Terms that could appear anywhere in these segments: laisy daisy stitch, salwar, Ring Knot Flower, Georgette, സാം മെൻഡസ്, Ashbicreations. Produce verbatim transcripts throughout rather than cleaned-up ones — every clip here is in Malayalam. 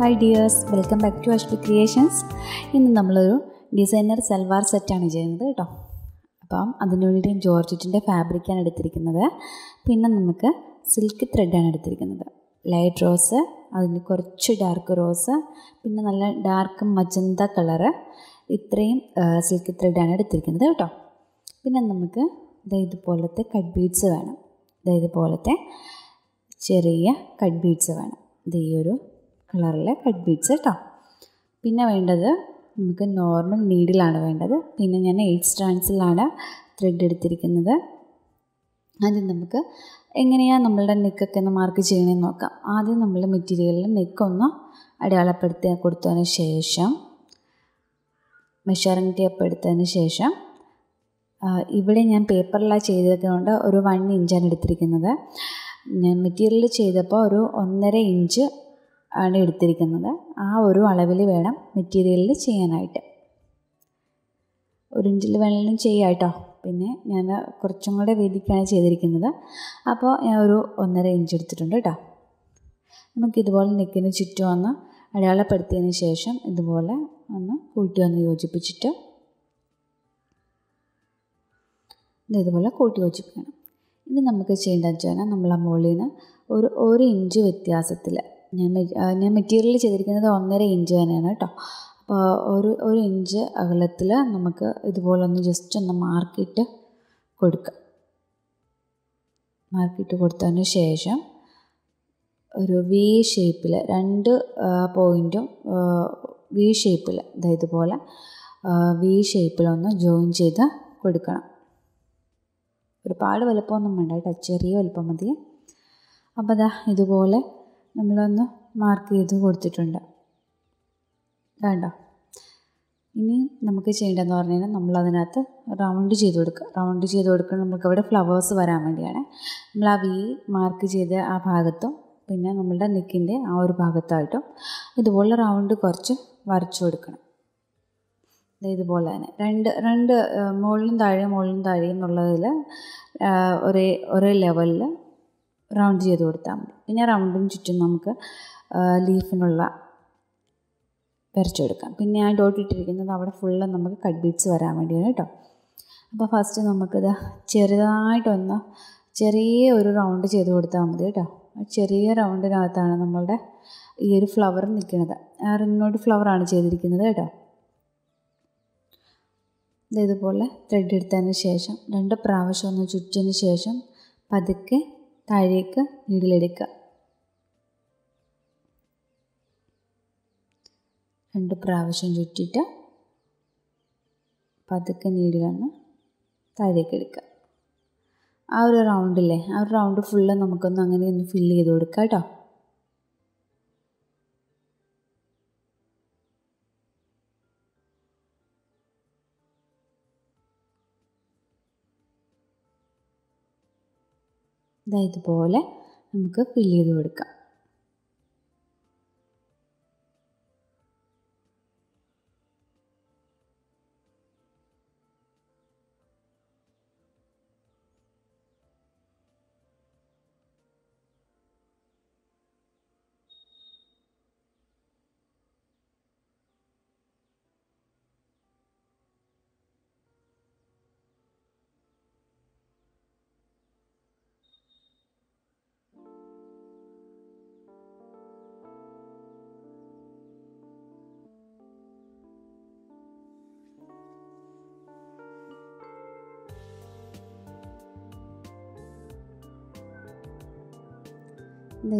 Hi dears, welcome back to Ashbicreations. This is a designer salwar set. I have georgette fabric. Then silk thread. Light rose, dark rose, dark magenta color. This is silk thread. Then we cut beads. Cherry cut beads. Color cut beads. Pinna vendada namukku normal needle aanu vendada. Pinna njan eight strands ilana thread edutirikundathu. Adu namukku engeneya nammude neck okku mark cheyyanennu nokkam. Aadham nammude material il neck onnu adayalapaduthi koduthana shesham measuring tape eduthana shesham ivide njan paper la cheyidukkonda oru one inch aanu edutirikundathu. Njan material cheyidappo oru one point five inch and എടുത്തിരിക്കുന്നത് ആ ഒരു അളവിൽ വേണം മെറ്റീരിയലിൽ ചെയ്യാനായിട്ട് ഒരു ഇഞ്ചിൽ വേണമെങ്കിലും ചെയ്യാം ട്ടോ. പിന്നെ ഞാൻ കുറച്ചും കൂടെ വീതിക്കാണ് ചെയ്തിരിക്കുന്നത്. അപ്പോൾ ഞാൻ ഒരു one point five ഇഞ്ച് എടുത്തിട്ടുണ്ട് ട്ടോ. നമുക്ക് ഇതുപോലെ നെക്കിന് ചുറ്റും ഒന്ന് അടയാളപ്പെടുത്തിയതിന് ശേഷം ഇതുപോലെ ഒന്ന് കൂട്ടി ഒന്ന് യോജിപ്പിച്ചിട്ട് ഇതുപോലെ കൂട്ടി യോജിപ്പിക്കണം. ഇത് നമുക്ക് ചെയ്യേണ്ടതെന്ന് വെച്ചാൽ നമ്മൾ ആ മോളിന് ഒരു ഒരു ഇഞ്ച് വ്യത്യാസത്തിൽ ഞാൻ മെറ്റീരിയൽ ചെയ്തിരിക്കുന്നത് ഒന്നര ഇഞ്ച് തന്നെയാണ് കേട്ടോ. അപ്പോൾ ഒരു ഒരു ഇഞ്ച് അകലത്തിൽ നമുക്ക് ഇതുപോലെ ഒന്ന് ജസ്റ്റ് ഒന്ന് മാർക്കിട്ട് കൊടുക്കാം. മാർക്കിട്ട് കൊടുത്തതിന് ശേഷം ഒരു വി ഷേപ്പിൽ രണ്ട് പോയിൻറ്റും വി ഷേപ്പിൽ അതായത് പോലെ വി ഷേപ്പിലൊന്ന് ജോയിൻ ചെയ്ത് കൊടുക്കണം. ഒരുപാട് വലുപ്പമൊന്നും വേണ്ട കേട്ടോ, ചെറിയ വലുപ്പം മതി. അപ്പോൾ അതാ ഇതുപോലെ നമ്മളൊന്ന് മാർക്ക് ചെയ്ത് കൊടുത്തിട്ടുണ്ട് വേണ്ട. ഇനി നമുക്ക് ചെയ്യേണ്ടതെന്ന് പറഞ്ഞു കഴിഞ്ഞാൽ നമ്മളതിനകത്ത് റൗണ്ട് ചെയ്ത് കൊടുക്കുക. റൗണ്ട് ചെയ്ത് കൊടുക്കുക നമുക്കവിടെ ഫ്ലവേഴ്സ് വരാൻ വേണ്ടിയാണ്. നമ്മൾ ആ വി മാർക്ക് ചെയ്ത ആ ഭാഗത്തും പിന്നെ നമ്മളുടെ നെക്കിൻ്റെ ആ ഒരു ഭാഗത്തായിട്ടും ഇതുപോലെ റൗണ്ട് കുറച്ച് വരച്ചു കൊടുക്കണം. ഇതുപോലെ തന്നെ രണ്ട് രണ്ട് മുകളിലും താഴെയും മുകളിലും താഴെയും എന്നുള്ളതിൽ ഒരേ ഒരേ ലെവലിൽ റൗണ്ട് ചെയ്ത് കൊടുത്താൽ മതി. പിന്നെ റൗണ്ടിന് ചുറ്റും നമുക്ക് ലീഫിനുള്ള വരച്ചു കൊടുക്കാം. പിന്നെ ആ ഡോട്ട് ഇട്ടിരിക്കുന്നത് അവിടെ ഫുള്ള് നമുക്ക് കട്ട് ബീഡ്സ് വരാൻ വേണ്ടിയാണ് കേട്ടോ. അപ്പോൾ ഫസ്റ്റ് നമുക്കിത് ചെറുതായിട്ടൊന്ന് ചെറിയ ഒരു റൗണ്ട് ചെയ്ത് കൊടുത്താൽ മതി കേട്ടോ. ചെറിയ റൗണ്ടിനകത്താണ് നമ്മളുടെ ഈ ഒരു ഫ്ലവർ നിൽക്കുന്നത്. ആ റിങ്ങോട്ട് ഫ്ലവറാണ് ചെയ്തിരിക്കുന്നത് കേട്ടോ. ഇതുപോലെ ത്രെഡ് എടുത്തതിന് ശേഷം രണ്ട് പ്രാവശ്യം ഒന്ന് ചുറ്റിന് ശേഷം പതുക്കെ താഴേക്ക് നീഡിലെടുക്കുക. രണ്ട് പ്രാവശ്യം ചുറ്റിയിട്ട് പതുക്കെ നീഡിലൊന്ന് താഴേക്ക് എടുക്കുക. ആ ഒരു റൗണ്ടില്ലേ, ആ ഒരു റൗണ്ട് ഫുള്ള് നമുക്കൊന്ന് അങ്ങനെ ഒന്ന് ഫില്ല് ചെയ്ത് കൊടുക്കുക കേട്ടോ. ഇതുപോലെ നമുക്ക് ഫില്ല് ചെയ്ത് കൊടുക്കാം.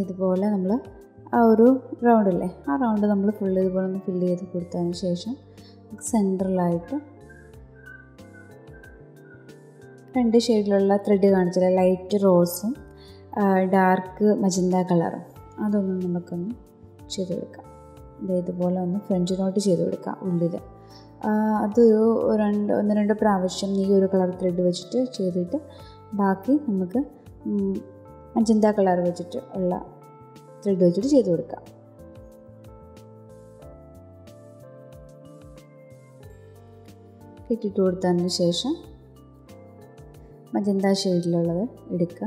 ഇതുപോലെ നമ്മൾ ആ ഒരു റൗണ്ടല്ലേ, ആ റൗണ്ട് നമ്മൾ ഫുള്ള് ഇതുപോലെ ഒന്ന് ഫില്ല് ചെയ്ത് കൊടുത്തതിന് ശേഷം സെൻട്രലായിട്ട് രണ്ട് ഷെയ്ഡിലുള്ള ത്രെഡ് കാണിച്ചില്ല, ലൈറ്റ് റോസും ഡാർക്ക് മജന്ത കളറും, അതൊന്നും നമുക്കൊന്ന് ചെയ്ത് കൊടുക്കാം. ഇതുപോലെ ഒന്ന് ഫ്രഞ്ച് നോട്ട് ചെയ്ത് കൊടുക്കാം ഉള്ളിൽ. അതൊരു രണ്ട് ഒന്ന് രണ്ട് പ്രാവശ്യം ഈ ഒരു കളർ ത്രെഡ് വെച്ചിട്ട് ചെയ്തിട്ട് ബാക്കി നമുക്ക് മജന്ത കളർ വെച്ചിട്ട് ഉള്ള ത്രെഡ് വെച്ചിട്ട് ചെയ്ത് കൊടുക്കാം. കെട്ടിട്ട് കൊടുത്തതിന് ശേഷം മജന്ത ഷെയ്ഡിലുള്ളത് എടുക്കുക.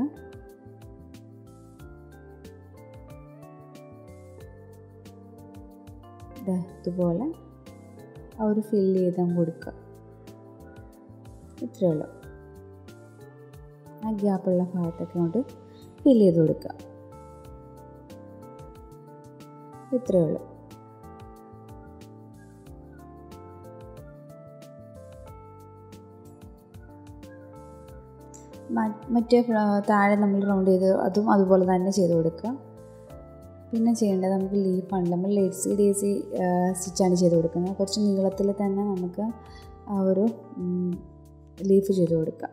ഇതുപോലെ ആ ഒരു ഫില്ല് ചെയ്ത് കൊടുക്കുക. ഇത്രയേ ഉള്ളൂ. ആ ഗ്യാപ്പുള്ള ഭാഗത്തൊക്കെ കൊണ്ട് ഫില്ല് ചെയ്ത് കൊടുക്കുക. ഇത്രയേ ഉള്ളൂ. മറ്റേ താഴെ നമ്മൾ റൗണ്ട് ചെയ്ത് അതും അതുപോലെ തന്നെ ചെയ്ത് കൊടുക്കുക. പിന്നെ ചെയ്യേണ്ടത് നമുക്ക് ലീഫാണ്. നമ്മൾ ലേസി ഡേസി സ്റ്റിച്ചാണ് ചെയ്ത് കൊടുക്കുന്നത്. കുറച്ച് നീളത്തിൽ തന്നെ നമുക്ക് ആ ഒരു ലീഫ് ചെയ്ത് കൊടുക്കാം.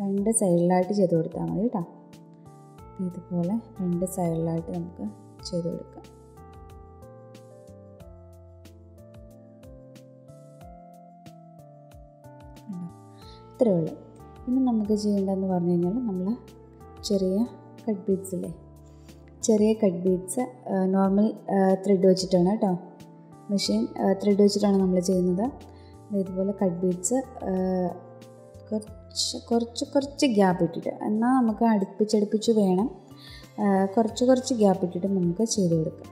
രണ്ട് സൈഡിലായിട്ട് ചെയ്ത് കൊടുത്താൽ മതി കേട്ടോ. ഇതുപോലെ രണ്ട് സൈഡിലായിട്ട് നമുക്ക് ചെയ്ത് കൊടുക്കാം. ഇത്രയേ ഉള്ളൂ. പിന്നെ നമുക്ക് ചെയ്യേണ്ടതെന്ന് പറഞ്ഞു കഴിഞ്ഞാൽ നമ്മൾ ചെറിയ കട്ട് ബീഡ്സില്ലേ, ചെറിയ കട്ട് ബീഡ്സ് നോർമൽ ത്രെഡ് വെച്ചിട്ടാണ് കേട്ടോ, മെഷീൻ ത്രെഡ് വെച്ചിട്ടാണ് നമ്മൾ ചെയ്യുന്നത്. ഇതുപോലെ കട്ട് ബീഡ്സ് കുറച്ച് കുറച്ച് കുറച്ച് ഗ്യാപ്പ് ഇട്ടിട്ട്, എന്നാൽ നമുക്ക് അടുപ്പിച്ചടുപ്പിച്ച് വേണം, കുറച്ച് കുറച്ച് ഗ്യാപ്പ് ഇട്ടിട്ട് നമുക്ക് ചെയ്ത് കൊടുക്കാം.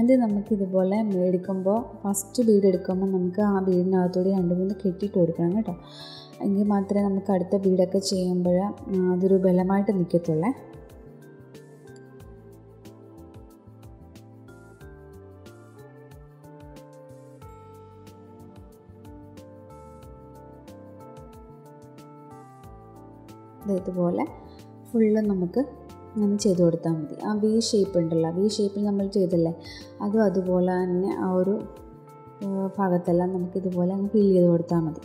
അത് നമുക്കിതുപോലെ എടുക്കുമ്പോൾ ഫസ്റ്റ് ബീഡ് എടുക്കുമ്പോൾ നമുക്ക് ആ ബീഡിനകത്തോടെ രണ്ട് മൂന്ന് കെട്ടിയിട്ട് കൊടുക്കണം കേട്ടോ. എങ്കിൽ മാത്രമേ നമുക്ക് അടുത്ത ബീഡൊക്കെ ചെയ്യുമ്പോൾ അതൊരു ബലമായിട്ട് നിൽക്കത്തുള്ളേ. ഇതുപോലെ ഫുള്ള് നമുക്ക് ഇങ്ങനെ ചെയ്ത് കൊടുത്താൽ മതി. ആ വി ഷേപ്പ് ഉണ്ടല്ലോ, വി ഷേപ്പിൽ നമ്മൾ ചെയ്തല്ലേ, അതും അതുപോലെ തന്നെ ആ ഒരു ഭാഗത്തെല്ലാം നമുക്കിതുപോലെ അങ്ങ് ഫില്ല് ചെയ്ത് കൊടുത്താൽ മതി.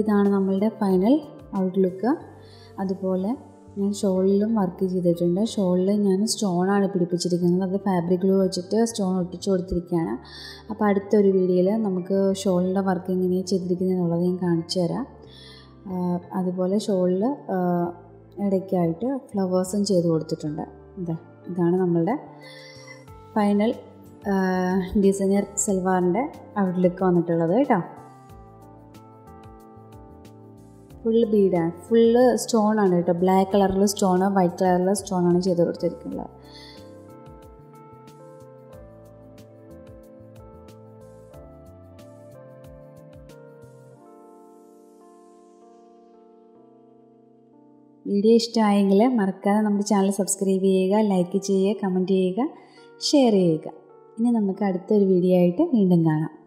ഇതാണ് നമ്മളുടെ ഫൈനൽ ഔട്ട്ലുക്ക്. അതുപോലെ ഞാൻ ഷോളിലും വർക്ക് ചെയ്തിട്ടുണ്ട്. ഷോളിൽ ഞാൻ സ്റ്റോണാണ് പിടിപ്പിച്ചിരിക്കുന്നത്. അത് ഫാബ്രിക് ഗ്ലൂ വെച്ചിട്ട് സ്റ്റോൺ ഒട്ടിച്ചു കൊടുത്തിരിക്കുകയാണ്. അപ്പോൾ അടുത്തൊരു വീഡിയോയിൽ നമുക്ക് ഷോളിൻ്റെ വർക്ക് എങ്ങനെയാണ് ചെയ്തിരിക്കുന്നത് എന്നുള്ളത് ഞാൻ കാണിച്ചു തരാം. അതുപോലെ ഷോളിൽ ഇടയ്ക്കായിട്ട് ഫ്ലവേഴ്സും ചെയ്ത് കൊടുത്തിട്ടുണ്ട്. ഇതാ ഇതാണ് നമ്മളുടെ ഫൈനൽ ഡിസൈനർ സൽവാറിൻ്റെ ഔട്ട്ലുക്ക് വന്നിട്ടുള്ളത് കേട്ടോ. ഫുള്ള് ബീഡാണ്, ഫുള്ള് സ്റ്റോണാണ് കേട്ടോ. ബ്ലാക്ക് കളറിൽ സ്റ്റോണ്, വൈറ്റ് കളറിൽ സ്റ്റോണാണ് ചെയ്ത് കൊടുത്തിരിക്കുന്നത്. വീഡിയോ ഇഷ്ടമായെങ്കിൽ മറക്കാതെ നമ്മുടെ ചാനൽ സബ്സ്ക്രൈബ് ചെയ്യുക, ലൈക്ക് ചെയ്യുക, കമൻറ്റ് ചെയ്യുക, ഷെയർ ചെയ്യുക. ഇനി നമുക്ക് അടുത്തൊരു വീഡിയോ ആയിട്ട് വീണ്ടും കാണാം.